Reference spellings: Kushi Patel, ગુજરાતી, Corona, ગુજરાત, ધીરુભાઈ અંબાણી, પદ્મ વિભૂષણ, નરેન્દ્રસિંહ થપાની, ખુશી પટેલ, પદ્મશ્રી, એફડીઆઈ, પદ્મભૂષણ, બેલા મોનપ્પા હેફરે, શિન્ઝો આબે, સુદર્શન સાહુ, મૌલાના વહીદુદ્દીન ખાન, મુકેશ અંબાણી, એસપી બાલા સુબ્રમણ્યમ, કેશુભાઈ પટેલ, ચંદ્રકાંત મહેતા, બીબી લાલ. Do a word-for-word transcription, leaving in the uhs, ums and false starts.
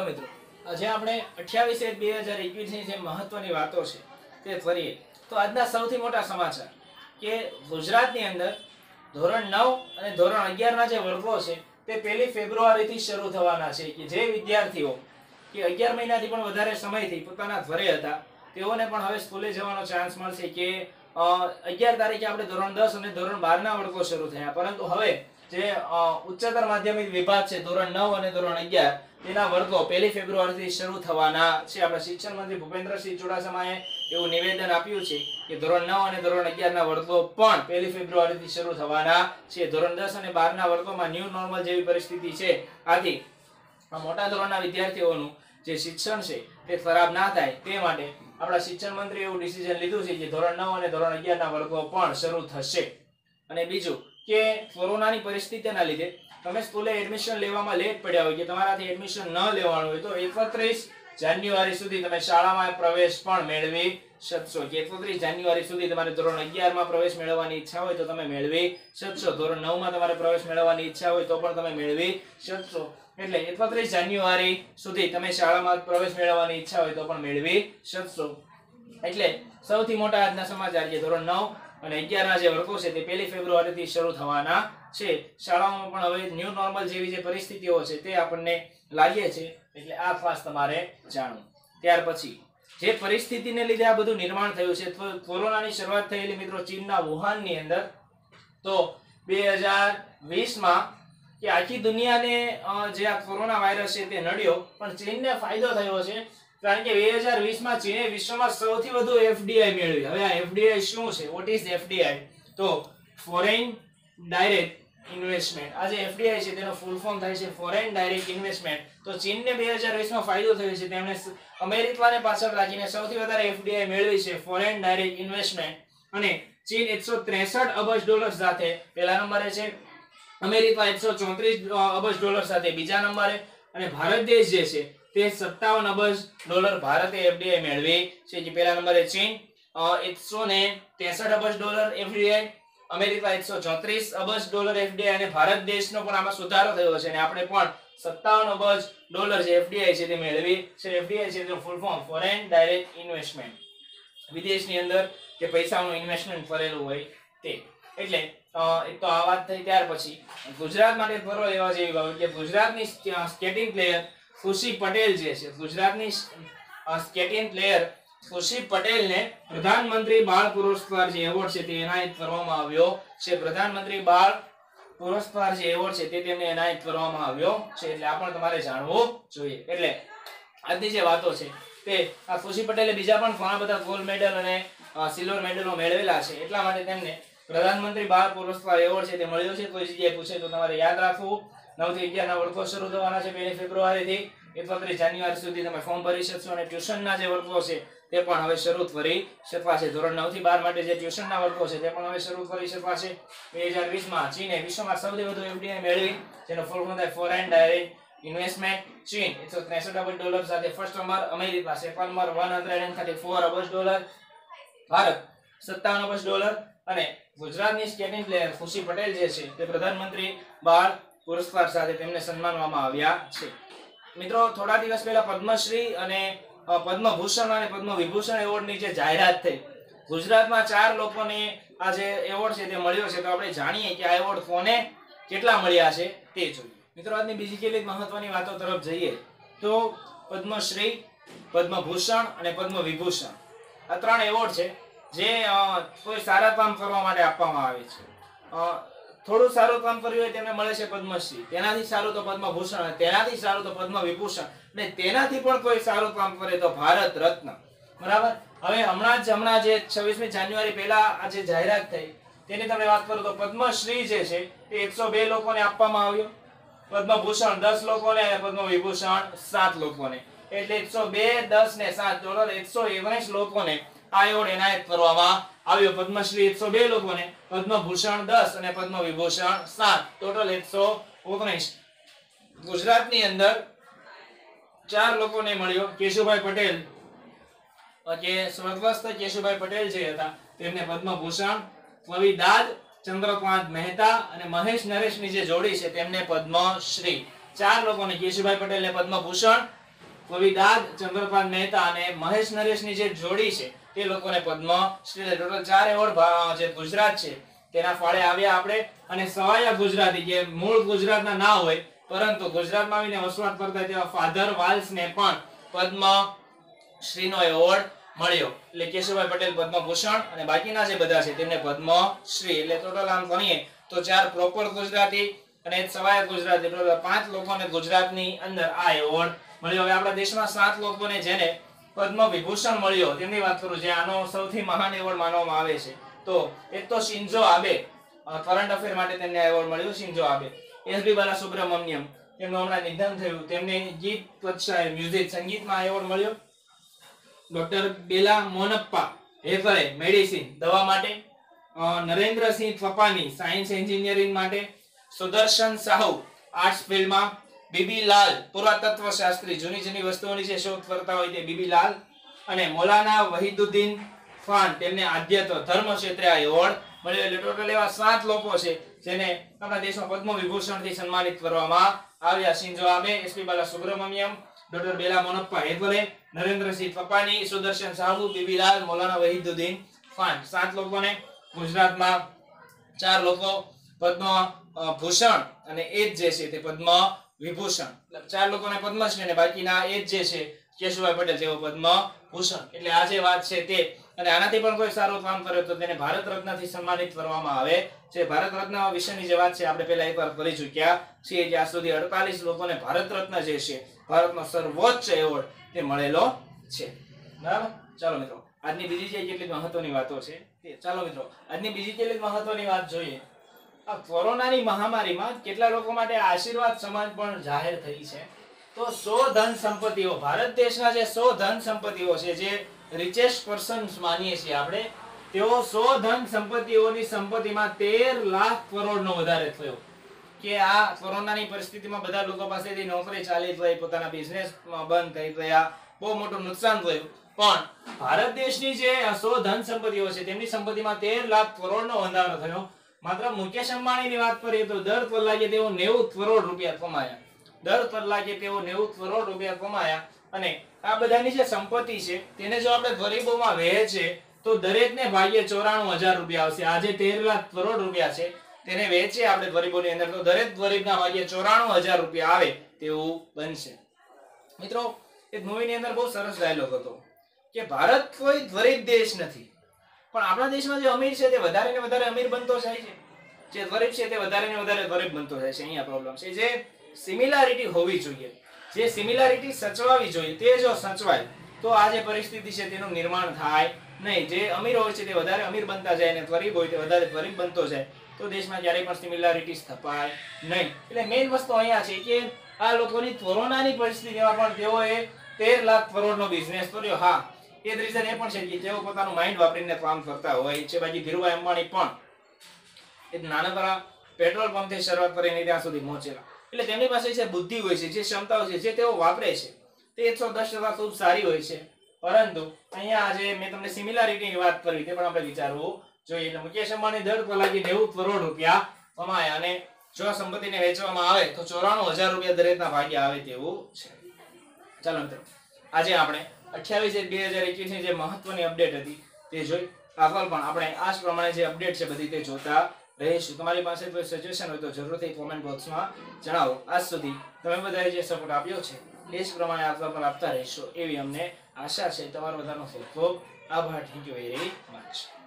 Hello मित्रों, आज आपणे अठावीस एक दो हज़ार इक्कीस ની જે મહત્વની વાતો છે તે ફરીએ તો આજના સૌથી મોટા સમાચાર કે ગુજરાતની અંદર ધોરણ नौ અને ધોરણ અગિયાર ના જે વર્ગો છે તે પહેલી ફેબ્રુઆરી થી શરૂ થવાના છે કે જે વિદ્યાર્થીઓ કે અગિયાર મહિનાથી પણ વધારે સમયથી પોતાના ઘરે હતા તેઓને પણ હવે સ્કૂલે જવાનો ચાન્સ મળશે કે અગિયાર તારીખે આપણે ધોરણ दस અને ધોરણ बारह ના વર્ગો શરૂ થયા, પરંતુ હવે જે ઉચ્ચતર માધ્યમિક વિભાગ છે ધોરણ नौ અને ધોરણ અગિયાર તેના વર્ગો પહેલી ફેબ્રુઆરી થી શરૂ થવાના છે. આપણા શિક્ષણ મંત્રી ભૂપેન્દ્ર સિંહ જોડાસાએ એવું નિવેદન આપ્યું છે કે ધોરણ नौ અને ધોરણ અગિયાર ના વર્ગો પણ પહેલી ફેબ્રુઆરી થી શરૂ થવાના છે. ધોરણ દસ અને બાર ના વર્ગોમાં ન્યૂ નોર્મલ જેવી પરિસ્થિતિ છે, આથી મોટા ધોરણના વિદ્યાર્થીઓનું જે શિક્ષણ છે તે ખરાબ ના થાય તે માટે આપણા શિક્ષણ મંત્રી એવું ડિસિઝન લીધું છે કે ધોરણ नौ અને ધોરણ અગિયાર ના વર્ગો પણ શરૂ થશે. અને બીજું કે કોરોનાની પરિસ્થિતિના લીધે તમે સ્કૂલે એડમિશન લેવામાં લેટ પડ્યા હોય કે તમારાથી એડમિશન ન લેવાનું હોય તો એકત્રીસ જાન્યુઆરી સુધી તમે શાળામાં પ્રવેશ પણ મેળવી શકશો. કે એકત્રીસ જાન્યુઆરી સુધી તમારે ધોરણ અગિયાર માં પ્રવેશ મેળવવાની ઈચ્છા હોય તો તમે મેળવી શકશો, ધોરણ નવ માં તમારે પ્રવેશ મેળવવાની ઈચ્છા હોય તો પણ તમે મેળવી શકશો. એટલે એકત્રીસ જાન્યુઆરી સુધી તમે શાળામાં પ્રવેશ મેળવવાની ઈચ્છા હોય તો પણ મેળવી શકશો. એટલે સૌથી મોટા આજના સમાચાર છે ધોરણ નવ અને અગિયાર ના જે વર્ગો છે તે પહેલી ફેબ્રુઆરી થી શરૂ થવાના છે. શાળાઓમાં પણ હવે ન્યૂ નોર્મલ જેવી જે પરિસ્થિતિઓ છે તે આપણને લાગે છે, એટલે આ ખાસ તમારે જાણવું. ત્યાર પછી જે પરિસ્થિતિને લીધે આ બધું નિર્માણ થયું છે, કોરોનાની શરૂઆત થયેલી મિત્રો ચીનના વુહાનની અંદર, તો બે હજાર વીસમાં કે આખી દુનિયાને જે આ કોરોના વાયરસ છે તે નડ્યો, પણ ચીનને ફાયદો થયો છે કારણ કે બે હજાર વીસ માં ચીને વિશ્વમાં સૌથી વધુ એફડીઆઈ મેળવી. હવે આ એફડીઆઈ શું છે? What is એફડીઆઈ? તો ફોરેન ડાયરેક્ટ ઇન્વેસ્ટમેન્ટ. આ જે એફડીઆઈ છે તેનો ફૂલ ફોર્મ થાય છે ફોરેન ડાયરેક્ટ ઇન્વેસ્ટમેન્ટ. તો ચીનને બે હજાર વીસ માં ફાયદો થયો છે, તેમણે અમેરિકાને પાછળ રાખીને સૌથી વધારે એફડીઆઈ મેળવી છે ફોરેન ડાયરેક્ટ ઇન્વેસ્ટમેન્ટ. અને ચીન એકસો ત્રેસઠ અબજ ડોલર સાથે પહેલા નંબરે છે, અમેરિકા એકસો ચોત્રીસ અબજ ડોલર સાથે બીજા નંબરે, અને ભારત દેશ જે છે તે સત્તાવન અબજ ડોલર ભારતે એફડીઆઈ મેળવી છે. જે પહેલા નંબરે ચીન એકસો ને ત્રેસઠ અબજ ડોલર એફડીઆઈ, અમેરિકા એકસો ચોત્રીસ અબજ ડોલર એફડીઆઈ, અને ભારત દેશનો પણ આમાં સુધારો થયો છે અને આપણે પણ સત્તાવન અબજ ડોલર જે એફડીઆઈ છે તે મેળવી છે. એફડીઆઈ છે તેનું full form foreign direct investment, વિદેશની અંદર જે પૈસાનું ઇન્વેસ્ટમેન્ટ કરેલું હોય તે. એટલે એક તો આ વાત થઈ. ત્યાર પછી ગુજરાત માટે ફરો એવા જેવી બાબત કે ગુજરાતની સ્કેટિંગ પ્લેયર कुशी पटेल जैसे गुजरातनी स्केटिंग प्लेयर कुशी पटेल ने प्रधानमंत्री बाल पुरस्कार जे अवॉर्ड छे ते एनायत करवामां आव्यो छे. प्रधानमंत्री बाल पुरस्कार जे अवॉर्ड छे ते तेमने एनायत करवामां आव्यो छे, એટલે આપણે તમારે જાણવું જોઈએ. એટલે આજની જે વાતો છે તે આ कुशी पटेले બીજા પણ ઘણા બધા ગોલ્ડ મેડલ અને સિલ્વર મેડલો મેળવેલા છે, એટલા માટે તેમને પ્રધાનમંત્રી બાલ પુરસ્કાર એવોર્ડ છે તે મળ્યો છે. કોઈ જગ્યાએ પૂછે તો તમારે યાદ રાખવું. નવ થી અગિયાર ના વર્ગો શરૂ થવાના છે પહેલી ફેબ્રુઆરી થી એકત્રીસ જાન્યુઆરી સુધી તમે ફોર્મ ભરી શકશો. અને ટ્યુશનના જે વર્ગો છે તે પણ હવે શરૂ કરી શકાશે. ધોરણ નવ થી બાર માટે જે ટ્યુશનના વર્ગો છે તે પણ હવે શરૂ કરી શકાશે. બે હજાર વીસમાં ચીને વિશ્વમાં સૌથી વધુ એફડીઆઈ મેળવી, જેનો ફૂલ ફોર્મ થાય ફોરેન ડાયરેક્ટ ઇન્વેસ્ટમેન્ટ. ચીન એકસો ત્રેસઠ અબજ ડોલર સાથે first number, America second number one hundred and thirty four અબજ ડોલર, ભારત સત્તાવન અબજ ડોલર. અને ગુજરાતની સ્કેટિંગ પ્લેયર ખુશી પટેલ જે છે તે પ્રધાનમંત્રી બાળ પુરસ્કાર સાથે તેમને સન્માનવામાં આવ્યા છે. મિત્રો, થોડા દિવસ પહેલા પદમ શ્રી અને પદમ ભૂષણ અને પદમ વિભૂષણ એવોર્ડની જે જાહેરાત થઈ, ગુજરાતમાં ચાર લોકોને આ જે એવોર્ડ છે તે મળ્યો છે. તો આપણે જાણીએ કે આ એવોર્ડ કોને કેટલા મળ્યા છે તે જોઈએ. મિત્રો, આજની બીજી કેટલીક મહત્વની વાતો તરફ જઈએ તો પદમ શ્રી, પદમ ભૂષણ અને પદમ વિભૂષણ આ ત્રણ એવોર્ડ છે જે કોઈ સારા કામ કરવા માટે આપવામાં આવે છે. થોડું સારું કામ કર્યું હોય તેમને મળે છે પદ્મશ્રી, તેનાથી સારું તો પદ્મભૂષણ, તેનાથી સારું તો પદ્મ વિભૂષણ, અને તેનાથી પણ કોઈ સારું કામ કરે તો ભારત રત્ન. બરાબર. હવે હમણાં જ હમણાં જે છવ્વીસમી જાન્યુઆરી પહેલા આ જે જાહેરાત થઈ તેની તમે વાત કરો તો પદ્મશ્રી જે છે તે એકસો બે લોકોને આપવામાં આવ્યો, પદ્મભૂષણ દસ લોકોને અને પદ્મ વિભૂષણ સાત લોકોને. એટલે એકસો બે દસ ને સાત ટોટલ એકસો ઓગણીસ લોકોને આ એવોર્ડ એનાયત કરવામાં આવ્યો. પદ્મશ્રી એકસો બે લોકોને, પદ્મભૂષણ દસ અને પદ્મ વિભૂષણ સાત, ટોટલ એકસો ઓગણીસ. ગુજરાતની અંદર ચાર લોકોને મળ્યો. કેશુભાઈ પટેલ, કે સ્વર્ગસ્થ કેશુભાઈ પટેલ જે હતા તેમને પદ્મભૂષણ, કવિ દાદ, ચંદ્રકાંત મહેતા અને મહેશ નરેશની જે જોડી છે તેમને પદ્મશ્રી. ચાર લોકોને કેશુભાઈ પટેલને પદ્મભૂષણ, કોવિદાદ ચંદ્રપાલ મહેતા અને મહેશ નરેશની જે જોડી છે તે લોકોને પદ્મ શ્રી ટોટલ ચાર એવોર્ડ જે ગુજરાત છે તેના ફાળે આવ્યા આપણે. અને સવાયા ગુજરાતી જે મૂળ ગુજરાતના ના હોય પરંતુ ગુજરાતમાં આવીને વસવાટ કરતા તેવા ફાધર વાલ્સને પણ પદ્મ શ્રીનો એવોર્ડ મળ્યો. એટલે કેશુભાઈ પટેલ પદ્મ ભૂષણ અને બાકીના જે બધા છે તેમને પદ્મ શ્રી, એટલે ટોટલ આમ ગણીએ તો ચાર પ્રોપર ગુજરાતી અને સવાયા ગુજરાતી ટોટલ પાંચ લોકોને ગુજરાતની અંદર આ એવોર્ડ મળ્યો. હવે આપણા દેશમાં સાત લોકોને જેને પદ્મ વિભૂષણ મળ્યો તેમની વાત કરું, જે આનો સૌથી મહાન એવોર્ડ માનવામાં આવે છે. તો એક તો શિન્ઝો આબે, કરંટ અફેર માટે તેમને એવોર્ડ મળ્યો શિન્ઝો આબે. SB Bala Subrahmanyam, તેમનું હમણાં નિધન થયું, તેમને ગીત કક્ષાએ મ્યુઝિક સંગીતમાં એવોર્ડ મળ્યો. ડોક્ટર બેલા મોનપ્પા હેફરે મેડિસિન દવા માટે, નરેન્દ્રસિંહ થપાની સાયન્સ એન્જિનિયરિંગ માટે, સુદર્શન સાહુ આર્ટ્સ ફિલ્ડમાં, બીબી લાલ પુરાતત્વ શાસ્ત્રી જૂની જૂની વસ્તુઓની જે શોધ કરતા હોય તે બીબી લાલ, અને મૌલાના વહીદુદ્દીન ખાન તેમને આધ્યાત્મ ધર્મ ક્ષેત્રે આ એવોર્ડ મળ્યો. એટલે ટોટલ એવા સાત લોકો છે જેને આપણા દેશમાં પદ્મ વિભૂષણથી સન્માનિત કરવામાં આવ્યા. શિન્ઝો આબે, એસપી બાલા સુબ્રમણ્યમ, doctor Bela Monappa હેગવલે, નરેન્દ્રસિંહ થપાની, સુદર્શન સાહુ, બીબી લાલ, મૌલાના વહીદુદ્દીન ખાન, સાત લોકોને ગુજરાતમાં ચાર લોકો પદ્મ ભૂષણ અને એક જે છે તે પદ્મ વિભૂષણ, એટલે ચાર લોકોને પદ્મશ્રી અને બાકીના એ જ જે છે કેશુભાઈ પટેલ તેઓ પદ્મ ભૂષણ. એટલે આ જે વાત છે તે, અને આનાથી પણ કોઈ સારું કામ કરે તો તેને ભારત રત્નથી સન્માનિત કરવામાં આવે છે. ભારત રત્ન વિશેની જે વાત છે આપણે પહેલા એકવાર કરી ચૂક્યા છીએ કે આ સુધી અડતાલીસ લોકોને ભારત રત્ન જે છે ભારતનો સર્વોચ્ચ એવોર્ડ તે મળેલો છે. બરાબર, ચાલો મિત્રો આજની બીજી જે કેટલીક મહત્વની વાતો છે તે, ચાલો મિત્રો આજની બીજી કેટલીક મહત્વની વાત જોઈએ. કોરોનાની મહામારીમાં કેટલા લોકો માટે આશીર્વાદ સમાન પણ જાહેર થઈ છે. તો સો ધન સંપત્તિઓ, ભારત દેશના જે સો ધન સંપત્તિઓ છે જે richest persons માનીએ છીએ આપણે, તેઓ સો ધન સંપત્તિઓની સંપત્તિમાં તેર લાખ કરોડનો વધારો થયો. કે આ કોરોનાની પરિસ્થિતિમાં બધા લોકો પાસેથી નોકરી ચાલી ગઈ, પોતાના બિઝનેસ બંધ થઈ ગયા, બહુ મોટું નુકસાન થયું, પણ ભારત દેશની જે સો ધન સંપત્તિઓ છે તેમની સંપત્તિમાં તેર લાખ કરોડનો વધારો થયો. માત્ર મુકેશ અંબાણીની વાત કરીએ તો દર કલાકે તેઓ નેવું કરોડ રૂપિયા કમાયા, દર કલાકે તેઓ નેવું કરોડ રૂપિયા કમાયા. અને આ બધાની જે સંપત્તિ છે તેને જો આપણે ગરીબોમાં વહેંચે તો દરેકને ભાગ્યે ચોરાણું હજાર રૂપિયા આવશે. આજે તેર લાખ કરોડ રૂપિયા છે તેને વહેંચીએ આપણે ગરીબોની અંદર તો દરેક ગરીબના ભાગ્યે ચોરાણું હજાર રૂપિયા આવે તેવું બનશે. મિત્રો, એક મૂવીની અંદર બહુ સરસ ડાયલોગ હતો કે ભારત કોઈ ગરીબ દેશ નથી, પણ આપણા દેશમાં જે અમીર છે તે વધારે ને વધારે અમીર બનતો જાય છે, જે ગરીબ છે તે વધારે ને વધારે ગરીબ બનતો જાય છે. અહીંયા પ્રોબ્લેમ છે. જે સિમિલારિટી હોવી જોઈએ, જે સિમિલારિટી સચવાવી જોઈએ, તે જો સચવાય તો આ જે પરિસ્થિતિ છે તેનું નિર્માણ થાય નહીં. જે અમીર હોય છે તે વધારે અમીર બનતા જાય અને ગરીબ હોય તે વધારે ગરીબ બનતો જાય તો દેશમાં ક્યારેય પણ સિમિલારિટી સ્થપાય નહીં. એટલે મેઇન વસ્તુ અહીંયા છે કે આ લોકોની કોરોનાની પરિસ્થિતિમાં પણ તેઓએ તેર લાખ કરોડનો બિઝનેસ કર્યો. હા, એ જ રીઝન એ પણ છે કે તેઓ પોતાનું માઇન્ડ વાપરીને કામ કરતા હોય છે. બાકી ધીરુભાઈ અંબાણી પણ એક નાનકડા પેટ્રોલ પંપથી શરૂઆત કરીને ત્યાં સુધી પહોંચેલા. એટલે તેમની પાસે જે બુદ્ધિ હોય છે, જે ક્ષમતાઓ છે જે તેઓ વાપરે છે તે એકસો દસ ટકા ખૂબ સારી હોય છે. પરંતુ અહીંયા આજે મેં તમને સિમિલારિટીની વાત કરી તે પણ આપણે વિચારવું જોઈએ. એટલે મુકેશ અંબાણી દર કલાકે નેવું કરોડ રૂપિયા કમાયા અને જો સંપત્તિને વેચવામાં આવે તો ચોરાણું હજાર રૂપિયા દરેકના ભાગે આવે તેવું છે. ચાલો મિત્રો, આજે આપણે અઠ્યાવીસ એક બે હજાર એકવીસ ની જે મહત્વની અપડેટ હતી તે જોઈ. આગળ પણ આપણે આ જ પ્રમાણે જે અપડેટ છે બધી તે જોતા રહીશું. તમારી પાસે કોઈ સજેશન હોય તો જરૂરથી કોમેન્ટ બોક્સમાં જણાવો. આજ સુધી તમે બધાએ જે સપોર્ટ આપ્યો છે એ જ પ્રમાણે આગળ પણ આપતા રહીશો એવી અમને આશા છે. તમારો બધાનો ખૂબ ખૂબ આભાર. Thank you very much.